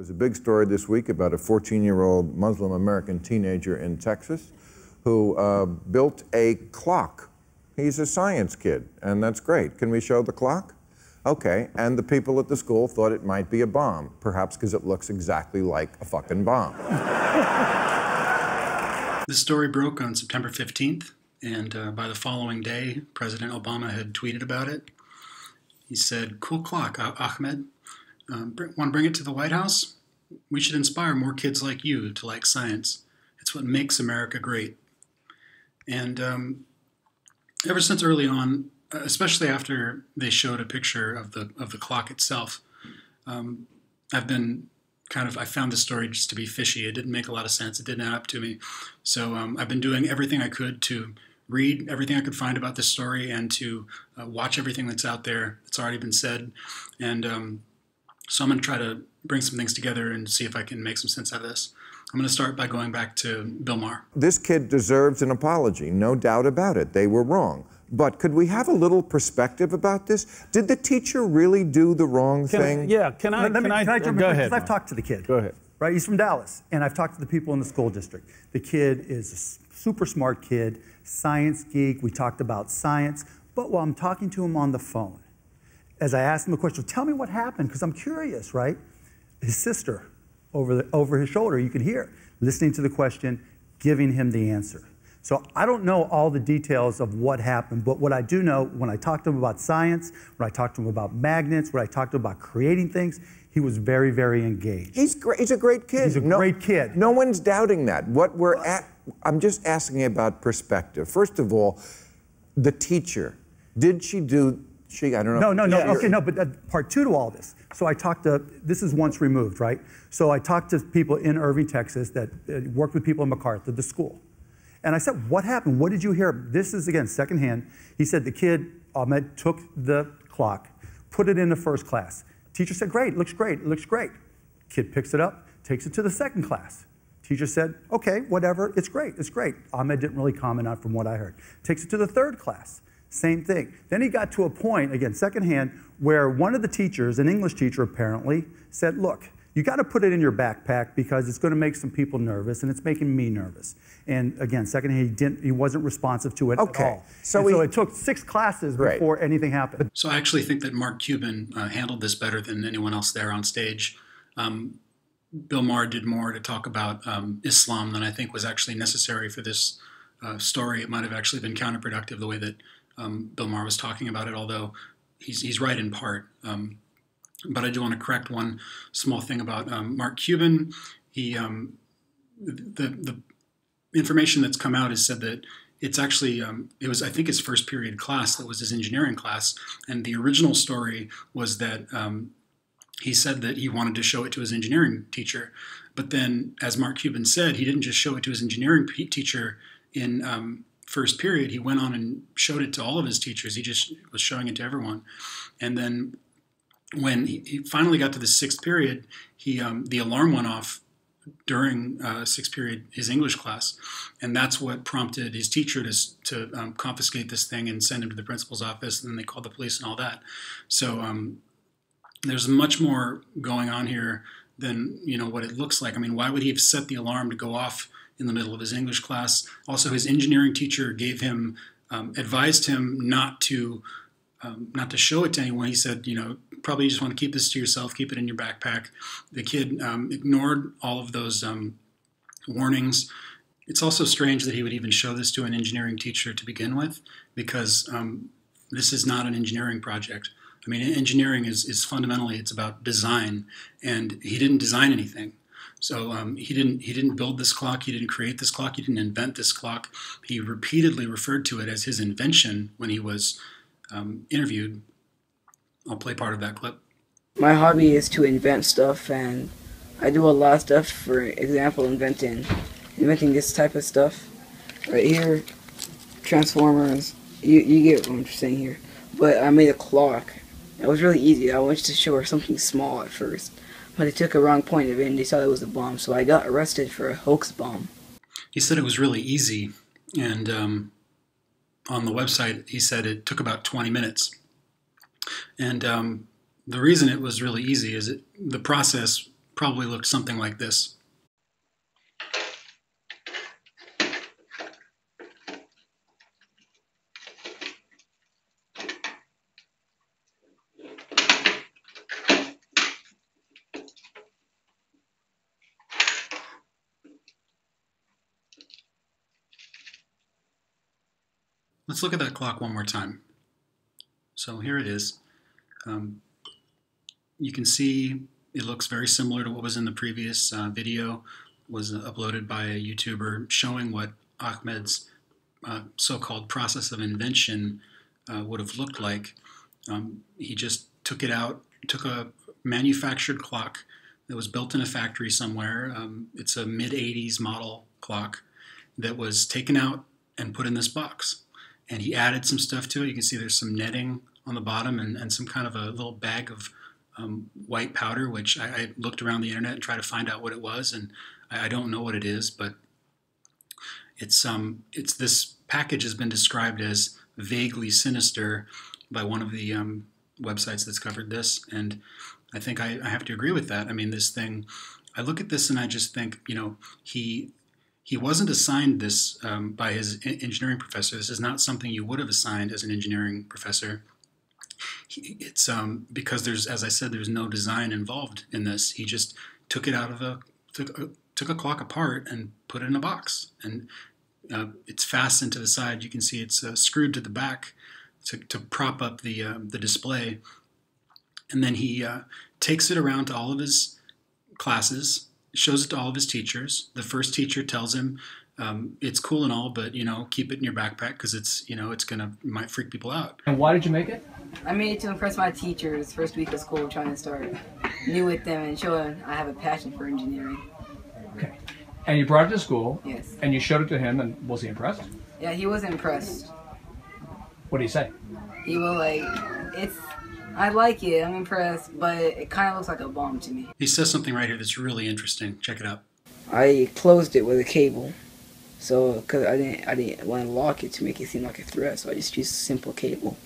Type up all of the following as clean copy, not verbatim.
was a big story this week about a 14-year-old Muslim American teenager in Texas who built a clock. He's a science kid, and that's great. Can we show the clock? Okay, and the people at the school thought it might be a bomb, perhaps because it looks exactly like a fucking bomb. This story broke on September 15th, and by the following day, President Obama had tweeted about it. He said, "Cool clock, Ahmed. Want to bring it to the White House? We should inspire more kids like you to like science. It's what makes America great." And ever since early on, especially after they showed a picture of the clock itself, I've been kind of, I found this story just to be fishy. It didn't make a lot of sense. It didn't add up to me. So I've been doing everything I could to read everything I could find about this story and to watch everything that's out there that's already been said. And so I'm going to try to bring some things together and see if I can make some sense out of this. I'm going to start by going back to Bill Maher. This kid deserves an apology, no doubt about it. They were wrong. But could we have a little perspective about this? Did the teacher really do the wrong thing? Yeah, can I? Go ahead. I've talked to the kid. Go ahead. Right, he's from Dallas, and I've talked to the people in the school district. The kid is a super smart kid, science geek. We talked about science, but while I'm talking to him on the phone, as I asked him a question, tell me what happened, because I'm curious, right? His sister, over his shoulder, you could hear, listening to the question, giving him the answer. So I don't know all the details of what happened, but what I do know, when I talked to him about science, when I talked to him about magnets, when I talked to him about creating things, he was very, very engaged. He's great. He's a great kid. He's a great kid. No one's doubting that. What we're at, I'm just asking about perspective. First of all, the teacher, did she do... I don't know. No. Okay, no, but part two to all this. So I talked to, this is once removed, right? So I talked to people in Irving, Texas that worked with people in MacArthur, the school. And I said, what happened? What did you hear? This is, again, secondhand. He said the kid, Ahmed, took the clock, put it into first class. Teacher said, great, looks great, looks great. Kid picks it up, takes it to the second class. Teacher said, okay, whatever, it's great, it's great. Ahmed didn't really comment on it from what I heard. Takes it to the third class. Same thing. Then he got to a point, again, secondhand, where one of the teachers, an English teacher apparently, said, look, you got to put it in your backpack because it's going to make some people nervous, and it's making me nervous. And again, secondhand, he wasn't responsive to it at all. So it took 6 classes before anything happened. So I actually think that Mark Cuban handled this better than anyone else there on stage. Bill Maher did more to talk about Islam than I think was actually necessary for this story. It might have actually been counterproductive the way that Bill Maher was talking about it, although he's right in part. But I do want to correct one small thing about Mark Cuban. He the information that's come out is said that it's actually it was, I think, his first period class that was his engineering class, and the original story was that he said that he wanted to show it to his engineering teacher, but then, as Mark Cuban said, he didn't just show it to his engineering teacher in first period. He went on and showed it to all of his teachers. He just was showing it to everyone. And then when he finally got to the sixth period, he the alarm went off during sixth period, his English class. And that's what prompted his teacher to confiscate this thing and send him to the principal's office. And then they called the police and all that. So there's much more going on here than, you know, what it looks like. I mean, why would he have set the alarm to go off in the middle of his English class? Also, his engineering teacher gave him, advised him not to show it to anyone. He said, you know, probably you just want to keep this to yourself, keep it in your backpack. The kid ignored all of those warnings. It's also strange that he would even show this to an engineering teacher to begin with, because this is not an engineering project. I mean, engineering is fundamentally, it's about design, and he didn't design anything. So he didn't build this clock, he didn't create this clock, he didn't invent this clock. He repeatedly referred to it as his invention when he was interviewed. I'll play part of that clip. My hobby is to invent stuff, and I do a lot of stuff. For example, inventing this type of stuff right here, transformers. You get what I'm saying here. But I made a clock. It was really easy. I wanted to show her something small at first, but they took a wrong point of it and they thought it was a bomb, so I got arrested for a hoax bomb. He said it was really easy, and on the website he said it took about 20 minutes. And the reason it was really easy is the process probably looked something like this. Let's look at that clock one more time. So here it is. You can see it looks very similar to what was in the previous video, was uploaded by a YouTuber showing what Ahmed's so-called process of invention would have looked like. He just took it out, took a manufactured clock that was built in a factory somewhere. It's a mid-'80s model clock that was taken out and put in this box. And he added some stuff to it. You can see there's some netting on the bottom and some kind of a little bag of white powder, which I looked around the internet and tried to find out what it was, and I don't know what it is, but it's this package has been described as vaguely sinister by one of the websites that's covered this, and I think I have to agree with that. I mean, this thing, I look at this and I just think, you know, he wasn't assigned this by his engineering professor. This is not something you would have assigned as an engineering professor. It's because there's, as I said, there's no design involved in this. He just took it out of a took a clock apart and put it in a box, and it's fastened to the side. You can see it's screwed to the back to prop up the display, and then he takes it around to all of his classes. Shows it to all of his teachers. The first teacher tells him, it's cool and all, but, you know, keep it in your backpack because it's, you know, it might freak people out. And why did you make it? I made it to impress my teachers first week of school, trying to start new with them and show them I have a passion for engineering. Okay. And you brought it to school. Yes. And you showed it to him, and was he impressed? Yeah, he was impressed. What did he say? He was like, I like it, I'm impressed, but it kind of looks like a bomb to me. He says something right here that's really interesting. Check it out. I closed it with a cable, so because I didn't want to lock it to make it seem like a threat, so I just used a simple cable,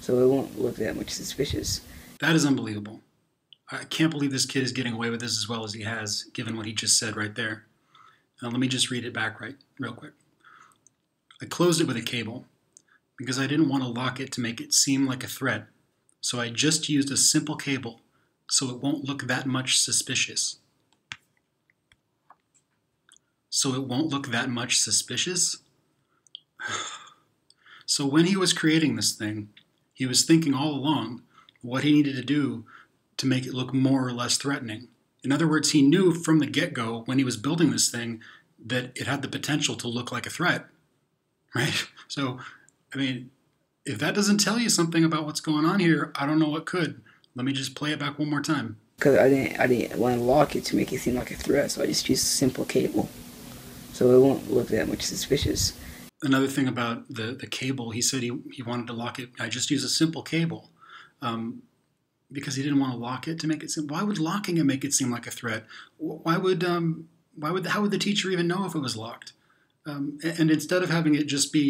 so it won't look that much suspicious. That is unbelievable. I can't believe this kid is getting away with this as well as he has, given what he just said right there. Now let me just read it back real quick. I closed it with a cable because I didn't want to lock it to make it seem like a threat. So I just used a simple cable, so it won't look that much suspicious. So it won't look that much suspicious? So when he was creating this thing, he was thinking all along what he needed to do to make it look more or less threatening. In other words, he knew from the get-go when he was building this thing that it had the potential to look like a threat, right? So, I mean, if that doesn't tell you something about what's going on here, I don't know what could. Let me just play it back one more time. Because I didn't want to lock it to make it seem like a threat, so I just used a simple cable, so it won't look that much suspicious. Another thing about the cable, he said he wanted to lock it. I just used a simple cable because he didn't want to lock it to make it seem. Why would locking it make it seem like a threat? How would the teacher even know if it was locked? And instead of having it just be,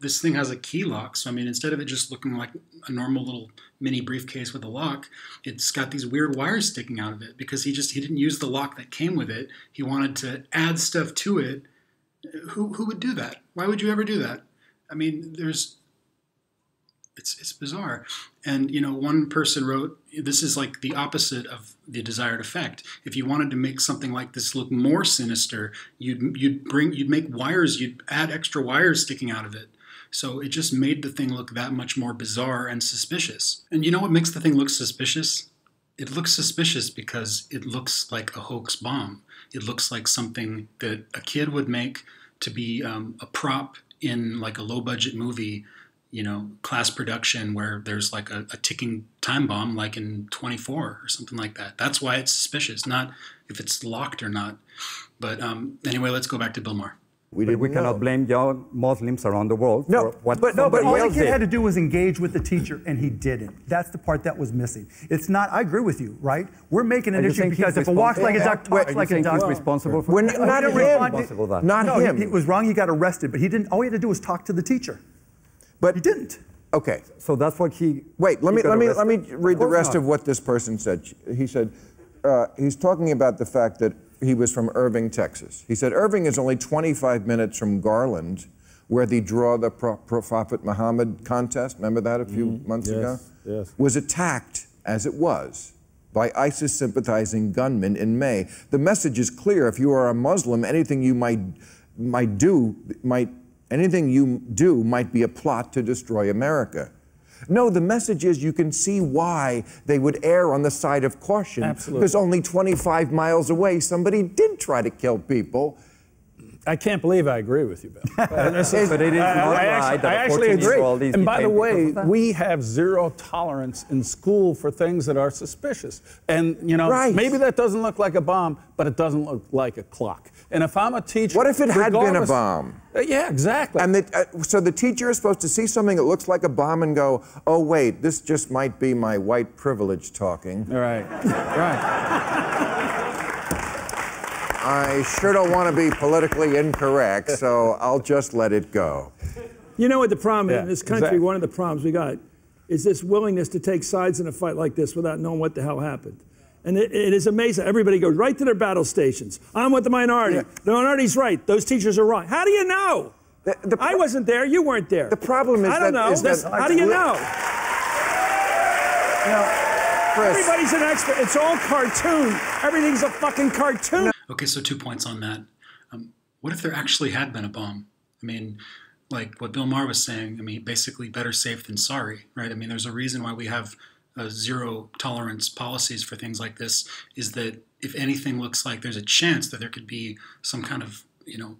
this thing has a key lock, so I mean, instead of it just looking like a normal little mini briefcase with a lock, it's got these weird wires sticking out of it because he didn't use the lock that came with it. He wanted to add stuff to it. Who would do that? Why would you ever do that? I mean, it's bizarre. And, you know, one person wrote, this is like the opposite of the desired effect. If you wanted to make something like this look more sinister, you'd make wires, you'd add extra wires sticking out of it. So it just made the thing look that much more bizarre and suspicious. And you know what makes the thing look suspicious? It looks suspicious because it looks like a hoax bomb. It looks like something that a kid would make to be a prop in like a low-budget movie, you know, class production where there's like a ticking time bomb, like in 24 or something like that. That's why it's suspicious, not if it's locked or not. But anyway, let's go back to Bill Maher. We cannot blame young Muslims around the world for what all the kid had to do was engage with the teacher, and he didn't. That's the part that was missing. It's not, I agree with you, right? We're making an issue because if it walks like a duck, talks like a duck. Responsible for that? Not him. Not him. It was wrong, he got arrested, but he didn't, all he had to do was talk to the teacher. But he didn't. Okay. So that's what he. Wait. Let me read the rest of what this person said. He said, he's talking about the fact that he was from Irving, Texas. He said, Irving is only 25 minutes from Garland, where the Draw the Prophet Muhammad contest, remember that a few months ago? Yes. Was attacked, as it was, by ISIS-sympathizing gunmen in May. The message is clear. If you are a Muslim, anything you might be a plot to destroy America. No, the message is you can see why they would err on the side of caution. Absolutely. Because only 25 miles away, somebody did try to kill people. I can't believe I agree with you, Bill. I actually agree. And by the way, we have zero tolerance in school for things that are suspicious. And, you know, maybe that doesn't look like a bomb, but it doesn't look like a clock. And if I'm a teacher... What if it had been a bomb? Yeah, exactly. And so the teacher is supposed to see something that looks like a bomb and go, oh, wait, this just might be my white privilege talking. Right, I sure don't want to be politically incorrect, so I'll just let it go. You know what the problem in this country, one of the problems we got, is this willingness to take sides in a fight like this without knowing what the hell happened. And it is amazing. Everybody goes right to their battle stations. I'm with the minority. The minority's right. Those teachers are wrong. How do you know? I wasn't there. You weren't there. The problem is how do you know? Everybody's an expert. It's all cartoon. Everything's a fucking cartoon. Okay, so 2 points on that. What if there actually had been a bomb? I mean, like what Bill Maher was saying, I mean, basically better safe than sorry, right? I mean, there's a reason why we have zero tolerance policies for things like this, is that if anything looks like there's a chance that there could be some kind of, you know,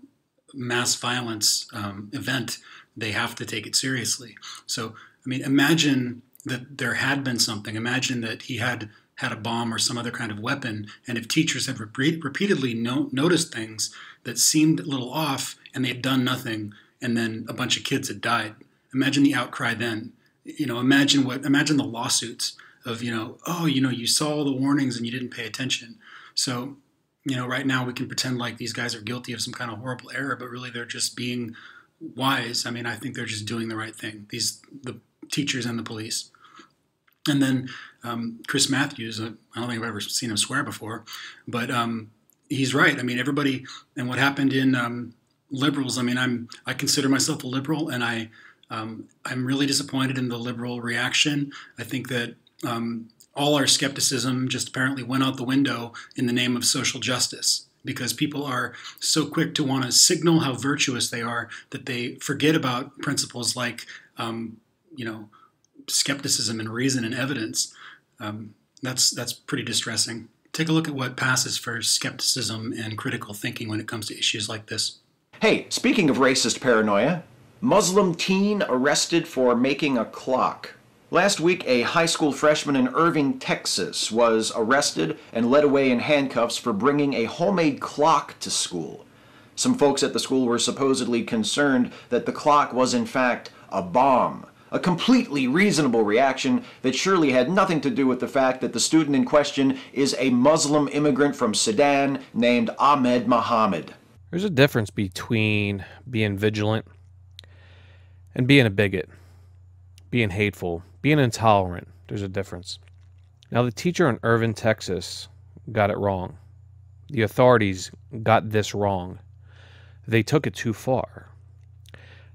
mass violence event, they have to take it seriously. So, I mean, imagine that there had been something. Imagine that he had a bomb or some other kind of weapon, and if teachers had repeatedly noticed things that seemed a little off and they had done nothing, and then a bunch of kids had died. Imagine the outcry then. You know, imagine the lawsuits of, you know, oh, you know, you saw all the warnings and you didn't pay attention. So, you know, right now we can pretend like these guys are guilty of some kind of horrible error, but really they're just being wise. I mean, I think they're just doing the right thing, the teachers and the police. And then Chris Matthews, I don't think I've ever seen him swear before, but he's right. I mean, everybody, and what happened in liberals, I mean, I consider myself a liberal, and I'm really disappointed in the liberal reaction. I think that all our skepticism just apparently went out the window in the name of social justice, because people are so quick to want to signal how virtuous they are that they forget about principles like, you know, skepticism and reason and evidence. That's pretty distressing. Take a look at what passes for skepticism and critical thinking when it comes to issues like this. Hey, speaking of racist paranoia, Muslim teen arrested for making a clock. Last week, a high school freshman in Irving, Texas was arrested and led away in handcuffs for bringing a homemade clock to school. Some folks at the school were supposedly concerned that the clock was in fact a bomb. A completely reasonable reaction that surely had nothing to do with the fact that the student in question is a Muslim immigrant from Sudan named Ahmed Mohamed. There's a difference between being vigilant and being a bigot, being hateful, being intolerant. There's a difference. Now, the teacher in Irving, Texas got it wrong. The authorities got this wrong. They took it too far.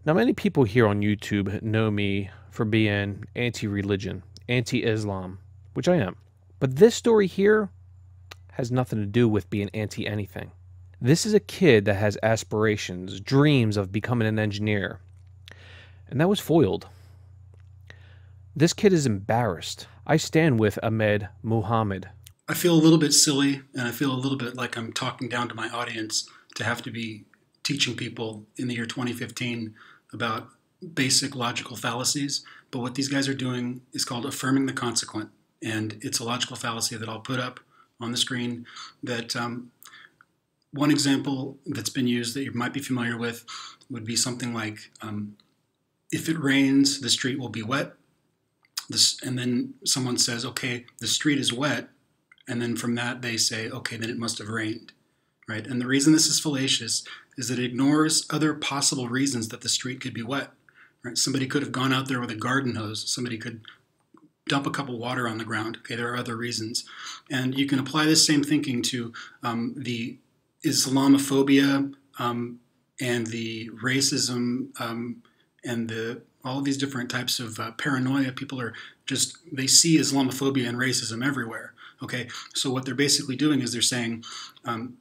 Now, many people here on YouTube know me for being anti-religion, anti-Islam, which I am. But this story here has nothing to do with being anti-anything. This is a kid that has aspirations, dreams of becoming an engineer, and that was foiled. This kid is embarrassed. I stand with Ahmed Mohamed. I feel a little bit silly, and I feel a little bit like I'm talking down to my audience to have to be teaching people in the year 2015 about basic logical fallacies, but what these guys are doing is called affirming the consequent, and it's a logical fallacy that I'll put up on the screen. That one example that's been used that you might be familiar with would be something like, if it rains, the street will be wet. And then someone says, okay, the street is wet, and then from that they say, okay, then it must have rained. Right? And the reason this is fallacious is that it ignores other possible reasons that the street could be wet. Right? Somebody could have gone out there with a garden hose. Somebody could dump a cup of water on the ground. Okay, there are other reasons. And you can apply this same thinking to the Islamophobia and the racism and all of these different types of paranoia. People are just, they see Islamophobia and racism everywhere. Okay, so what they're basically doing is they're saying,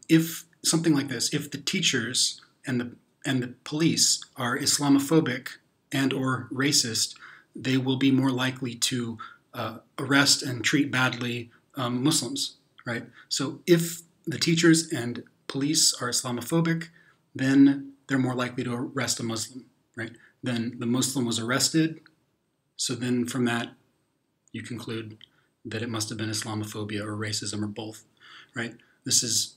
if something like this, if the teachers and the police are Islamophobic and or racist, they will be more likely to arrest and treat badly Muslims, right? So if the teachers and police are Islamophobic, then they're more likely to arrest a Muslim, right? Then the Muslim was arrested, so then from that you conclude that it must have been Islamophobia or racism or both, right? This is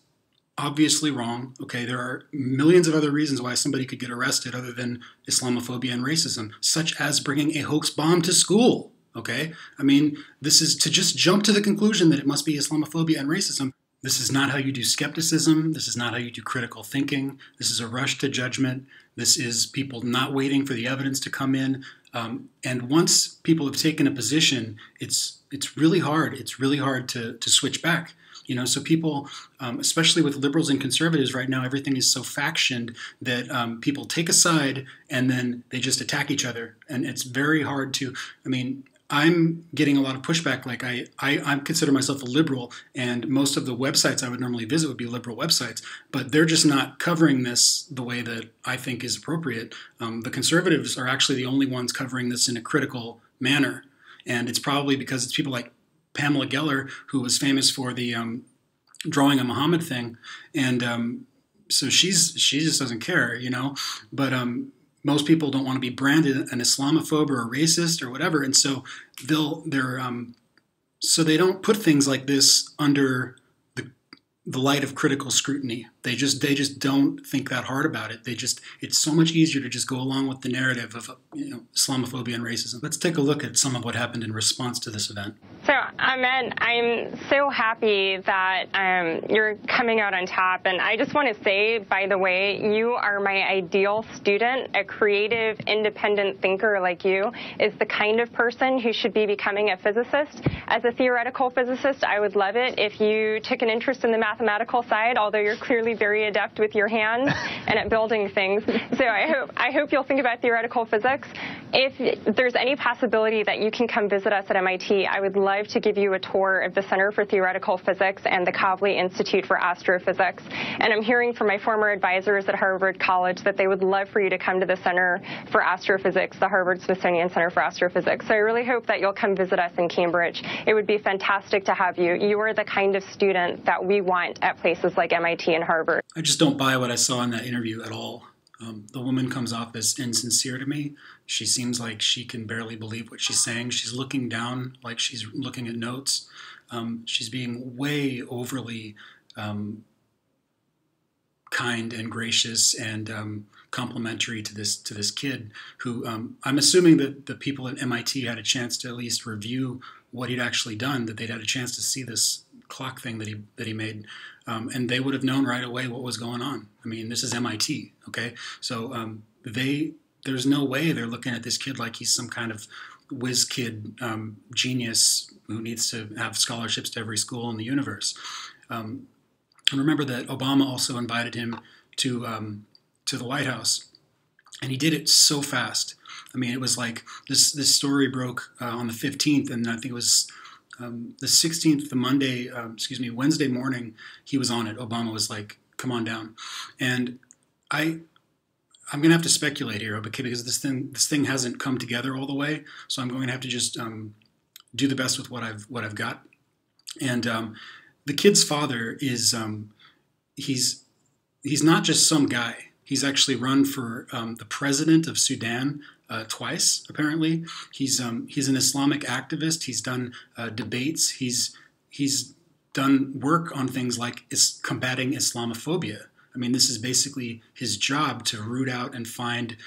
obviously wrong. Okay, there are millions of other reasons why somebody could get arrested other than Islamophobia and racism, such as bringing a hoax bomb to school. Okay, I mean, this is to just jump to the conclusion that it must be Islamophobia and racism. This is not how you do skepticism. This is not how you do critical thinking. This is a rush to judgment. This is people not waiting for the evidence to come in. And once people have taken a position, it's really hard. It's really hard to switch back. You know, so people, especially with liberals and conservatives right now, everything is so factioned that people take a side and then they just attack each other. And it's very hard to, I mean, I'm getting a lot of pushback. Like I consider myself a liberal, and most of the websites I would normally visit would be liberal websites, but they're just not covering this the way that I think is appropriate. The conservatives are actually the only ones covering this in a critical manner. And it's probably because it's people like Pamela Geller, who was famous for the drawing a Mohammed thing. And so she just doesn't care, you know, but most people don't want to be branded an Islamophobe or a racist or whatever. And so they don't put things like this under the light of critical scrutiny. They just don't think that hard about it. It's so much easier to just go along with the narrative of, you know, Islamophobia and racism. Let's take a look at some of what happened in response to this event. So, Ahmed, I'm so happy that you're coming out on top. And I just want to say, by the way, you are my ideal student. A creative, independent thinker like you is the kind of person who should be becoming a physicist. As a theoretical physicist, I would love it if you took an interest in the mathematical side, although you're clearly very adept with your hands and at building things. So I hope you'll think about theoretical physics. If there's any possibility that you can come visit us at MIT, I would love to give you a tour of the Center for Theoretical Physics and the Kavli Institute for Astrophysics. And I'm hearing from my former advisors at Harvard College that they would love for you to come to the Center for Astrophysics, the Harvard Smithsonian Center for Astrophysics. So I really hope that you'll come visit us in Cambridge. It would be fantastic to have you. You are the kind of student that we want at places like MIT and Harvard. I just don't buy what I saw in that interview at all. The woman comes off as insincere to me. She seems like she can barely believe what she's saying. She's looking down like she's looking at notes. She's being way overly kind and gracious and complimentary to this kid who I'm assuming that the people at MIT had a chance to at least review what he'd actually done, that they'd had a chance to see this clock thing that he made, and they would have known right away what was going on. I mean, this is MIT, okay? So there's no way they're looking at this kid like he's some kind of whiz kid genius who needs to have scholarships to every school in the universe. And remember that Obama also invited him to the White House, and he did it so fast. I mean, it was like this story broke on the 15th, and I think it was the 16th, the Monday, Wednesday morning, he was on it. Obama was like, come on down. And I'm going to have to speculate here, okay, because this thing hasn't come together all the way. So I'm going to have to just do the best with what I've got. And the kid's father is, he's not just some guy. He's actually run for the president of Sudan twice, apparently. He's an Islamic activist. He's done debates. He's done work on things like combating Islamophobia. I mean, this is basically his job, to root out and find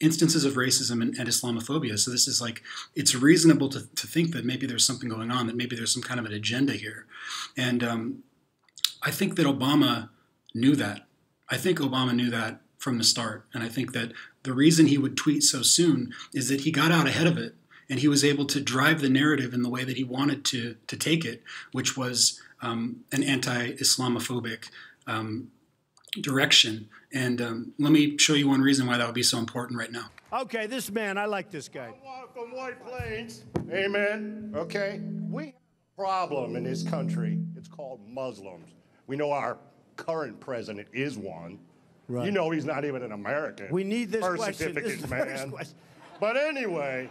instances of racism and Islamophobia. So this is like, it's reasonable to think that maybe there's something going on, that maybe there's some kind of an agenda here. And I think that Obama knew that. I think Obama knew that from the start. And I think that the reason he would tweet so soon is that he got out ahead of it, and he was able to drive the narrative in the way that he wanted to take it, which was an anti-Islamophobic direction. And let me show you one reason why that would be so important right now. Okay, this man, I like this guy. From White Plains, amen, okay? We have a problem in this country. It's called Muslims. We know our current president is one. Right. You know he's not even an American. We need this question. This is the first question. But anyway,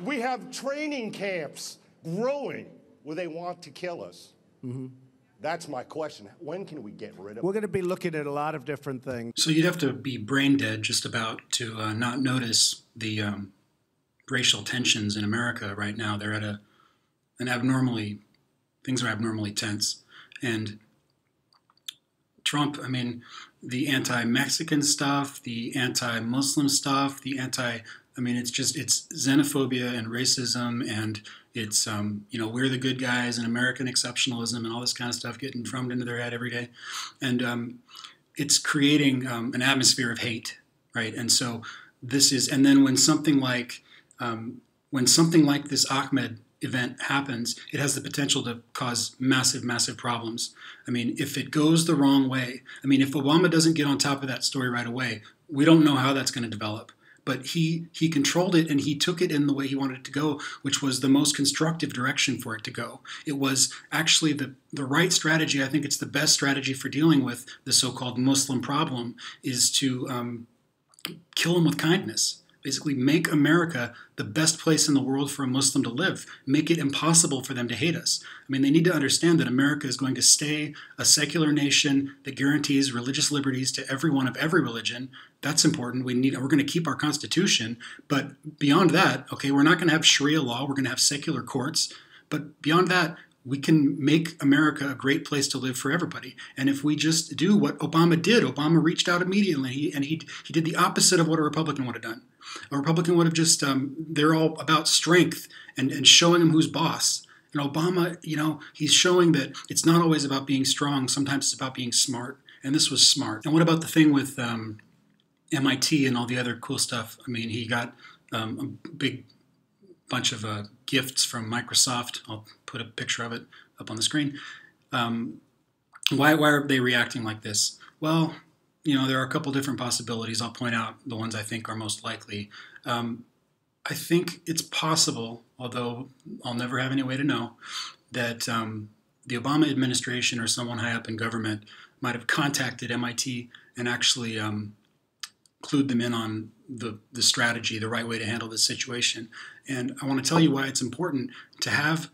we have training camps growing where they want to kill us. Mm-hmm. That's my question. When can we get rid of it? We're going to be looking at a lot of different things. So you'd have to be brain dead just about to not notice the racial tensions in America right now. They're at an abnormally, things are abnormally tense. And Trump, I mean, the anti-Mexican stuff, the anti-Muslim stuff, the I mean, it's just, it's xenophobia and racism, and it's, you know, we're the good guys and American exceptionalism and all this kind of stuff getting drummed into their head every day. And it's creating an atmosphere of hate, right? And so this is, and then when something like this Ahmed event happens, it has the potential to cause massive, massive problems. I mean, if it goes the wrong way, I mean, if Obama doesn't get on top of that story right away, we don't know how that's going to develop. But he controlled it, and he took it in the way he wanted it to go, which was the most constructive direction for it to go. It was actually the right strategy. I think it's the best strategy for dealing with the so-called Muslim problem is to kill them with kindness. Basically make America the best place in the world for a Muslim to live. Make it impossible for them to hate us. I mean, they need to understand that America is going to stay a secular nation that guarantees religious liberties to everyone of every religion. That's important. We're going to keep our Constitution. But beyond that, okay, we're not going to have Sharia law. We're going to have secular courts. But beyond that, we can make America a great place to live for everybody. And if we just do what Obama did, Obama reached out immediately, and he did the opposite of what a Republican would have done. A Republican would have just, they're all about strength and showing them who's boss. And Obama, you know, he's showing that it's not always about being strong. Sometimes it's about being smart. And this was smart. And what about the thing with MIT and all the other cool stuff? I mean, he got a big bunch of gifts from Microsoft. I'll put a picture of it up on the screen. Why are they reacting like this? Well, you know, there are a couple different possibilities. I'll point out the ones I think are most likely. I think it's possible, although I'll never have any way to know, that the Obama administration or someone high up in government might have contacted MIT and actually clued them in on the strategy, the right way to handle this situation. And I want to tell you why it's important to have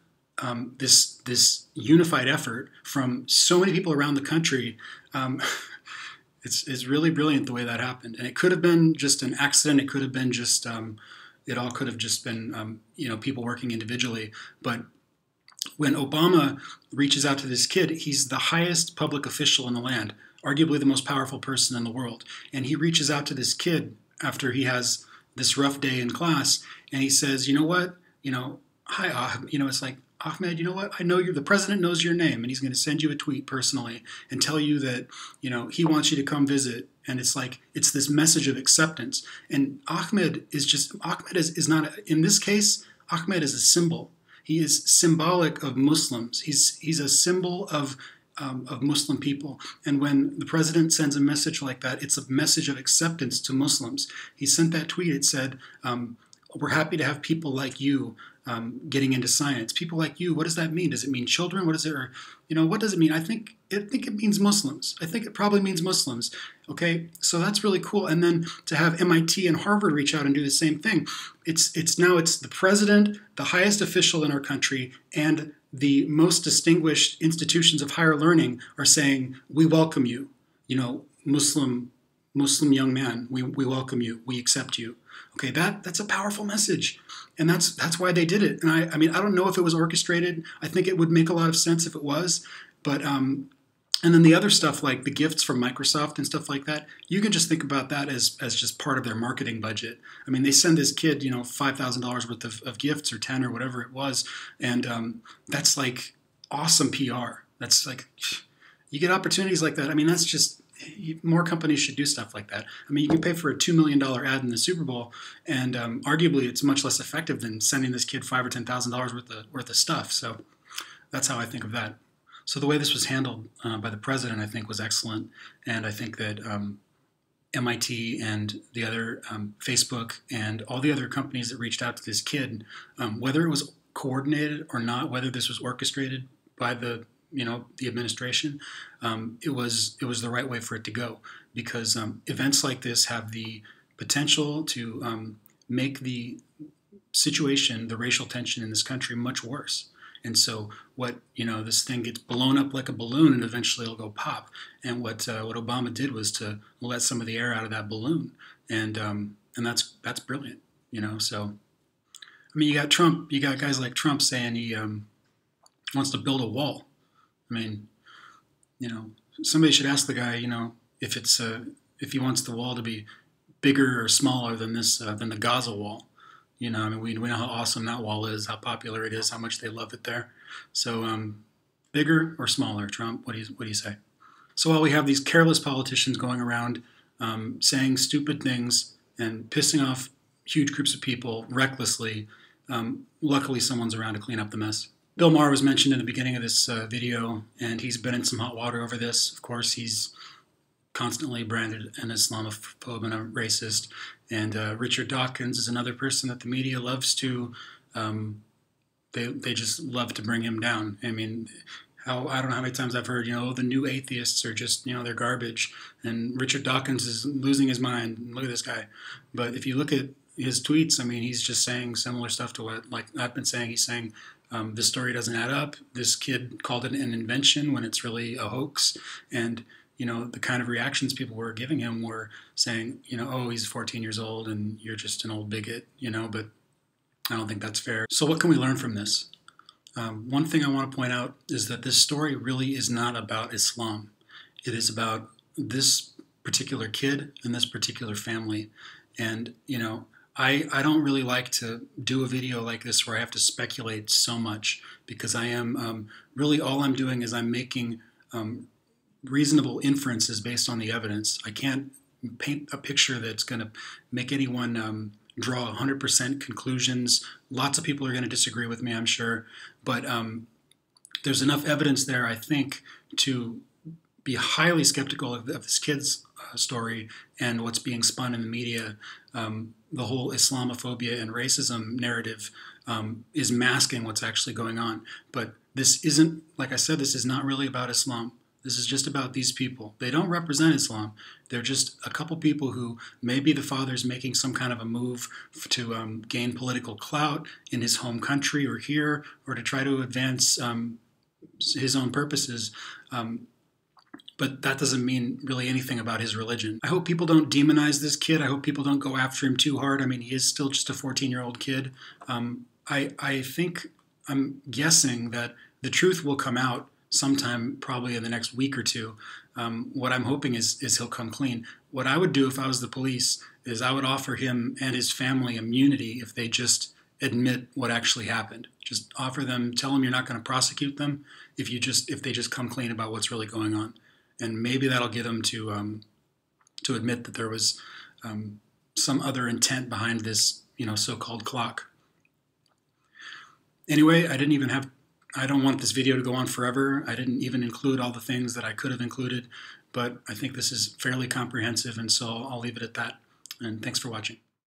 this unified effort from so many people around the country. It's really brilliant the way that happened. And it could have been just an accident. It could have been just, it all could have just been, you know, people working individually. But when Obama reaches out to this kid, he's the highest public official in the land, arguably the most powerful person in the world. And he reaches out to this kid after he has this rough day in class. And he says, you know what, you know, hi, you know, it's like, Ahmed, you know what? I know the president knows your name, and he's going to send you a tweet personally and tell you that, you know, he wants you to come visit. And it's like, it's this message of acceptance. And Ahmed is just, Ahmed is not, in this case, Ahmed is a symbol. He is symbolic of Muslims. He's a symbol of Muslim people. And when the president sends a message like that, it's a message of acceptance to Muslims. He sent that tweet. It said, we're happy to have people like you getting into science. People like you, what does that mean? Does it mean children? What is it? Or, you know, what does it mean? I think it means Muslims. I think it probably means Muslims. Okay, so that's really cool. And then to have MIT and Harvard reach out and do the same thing. It's now the president, the highest official in our country, and the most distinguished institutions of higher learning are saying, we welcome you. You know, Muslim young man, we welcome you. We accept you. Okay, that's a powerful message. And that's why they did it. And I mean, I don't know if it was orchestrated. I think it would make a lot of sense if it was. But and then the other stuff like the gifts from Microsoft and stuff like that, you can just think about that as just part of their marketing budget. I mean, they send this kid, you know, $5,000 worth of gifts or 10 or whatever it was. And that's like awesome PR. That's like, you get opportunities like that. I mean, that's just, more companies should do stuff like that. I mean, you can pay for a $2 million ad in the Super Bowl, and arguably it's much less effective than sending this kid $5,000 or $10,000 worth of stuff. So that's how I think of that. So the way this was handled by the president, I think, was excellent. And I think that MIT and the other Facebook and all the other companies that reached out to this kid, whether it was coordinated or not, whether this was orchestrated by the the administration, it was the right way for it to go, because events like this have the potential to make the situation, the racial tension in this country, much worse. And so this thing gets blown up like a balloon, and eventually it'll go pop. And what Obama did was to let some of the air out of that balloon, and that's brilliant, So, I mean, you got Trump, you got guys like Trump saying he wants to build a wall. I mean, somebody should ask the guy, if it's if he wants the wall to be bigger or smaller than this than the Gaza wall. I mean, we know how awesome that wall is, how popular it is, how much they love it there. So bigger or smaller, Trump, what do you say? So while we have these careless politicians going around saying stupid things and pissing off huge groups of people recklessly, luckily someone's around to clean up the mess. Bill Maher was mentioned in the beginning of this video, and he's been in some hot water over this. Of course, he's constantly branded an Islamophobe and a racist. And Richard Dawkins is another person that the media loves to, they just love to bring him down. I mean, I don't know how many times I've heard, the new atheists are just, they're garbage. And Richard Dawkins is losing his mind. Look at this guy. But if you look at his tweets, I mean, he's just saying similar stuff to what, I've been saying. He's saying, this story doesn't add up. This kid called it an invention when it's really a hoax. And, the kind of reactions people were giving him were saying, oh, he's 14 years old and you're just an old bigot, but I don't think that's fair. So what can we learn from this? One thing I want to point out is that this story really is not about Islam. It is about this particular kid and this particular family. And, I don't really like to do a video like this where I have to speculate so much, because I am really all I'm doing is I'm making reasonable inferences based on the evidence. I can't paint a picture that's going to make anyone draw 100% conclusions. Lots of people are going to disagree with me, I'm sure, but there's enough evidence there, I think, to be highly skeptical of this kid's story and what's being spun in the media. The whole Islamophobia and racism narrative is masking what's actually going on. But this isn't, like I said, this is not really about Islam. This is just about these people. They don't represent Islam. They're just a couple people who maybe the father's making some kind of a move to gain political clout in his home country or here, or to try to advance his own purposes. But that doesn't mean really anything about his religion. I hope people don't demonize this kid. I hope people don't go after him too hard. I mean, he is still just a 14-year-old kid. I think, I'm guessing that the truth will come out sometime, probably in the next week or two. What I'm hoping is he'll come clean. What I would do if I was the police is I would offer him and his family immunity if they just admit what actually happened. Just offer them, tell them you're not going to prosecute them if they just come clean about what's really going on. And maybe that'll get them to admit that there was some other intent behind this, so-called clock. Anyway, I don't want this video to go on forever. I didn't even include all the things that I could have included, but I think this is fairly comprehensive, and so I'll leave it at that. And thanks for watching.